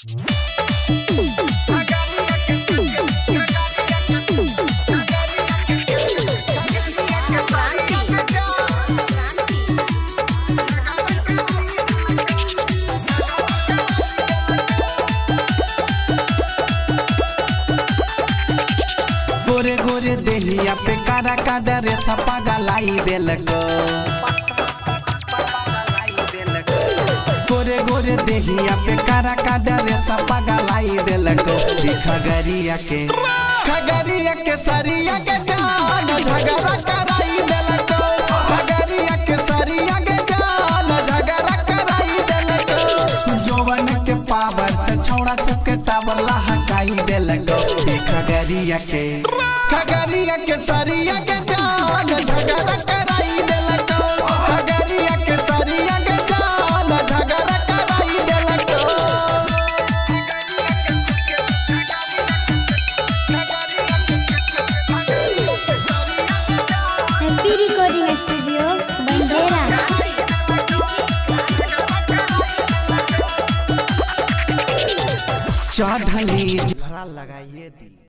गोरे गोरे देहिया पे कारा कादर सपागा लाई देलको गोरे देहिया पे कारा कादर सपागा लाई देलको खगरिया के सरिया के जान झगड़ा कराई देलको खगरिया के सरिया के जान झगड़ा कराई देलको जौवन के पावर से छौड़ा सबके टावर लहकाई देलको खगरिया के सरिया के जान झगड़ा कराई देलको खगरिया के सरिया के जान झगड़ा चढ़ली भरा लगाइए दी।